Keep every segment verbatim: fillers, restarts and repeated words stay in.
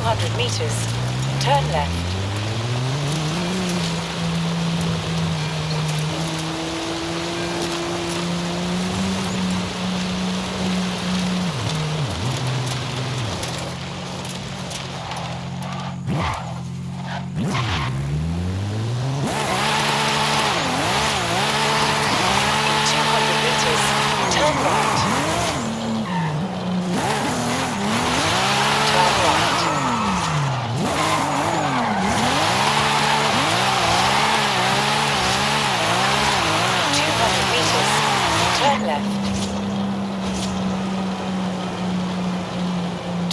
two hundred meters, turn left.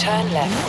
Turn left.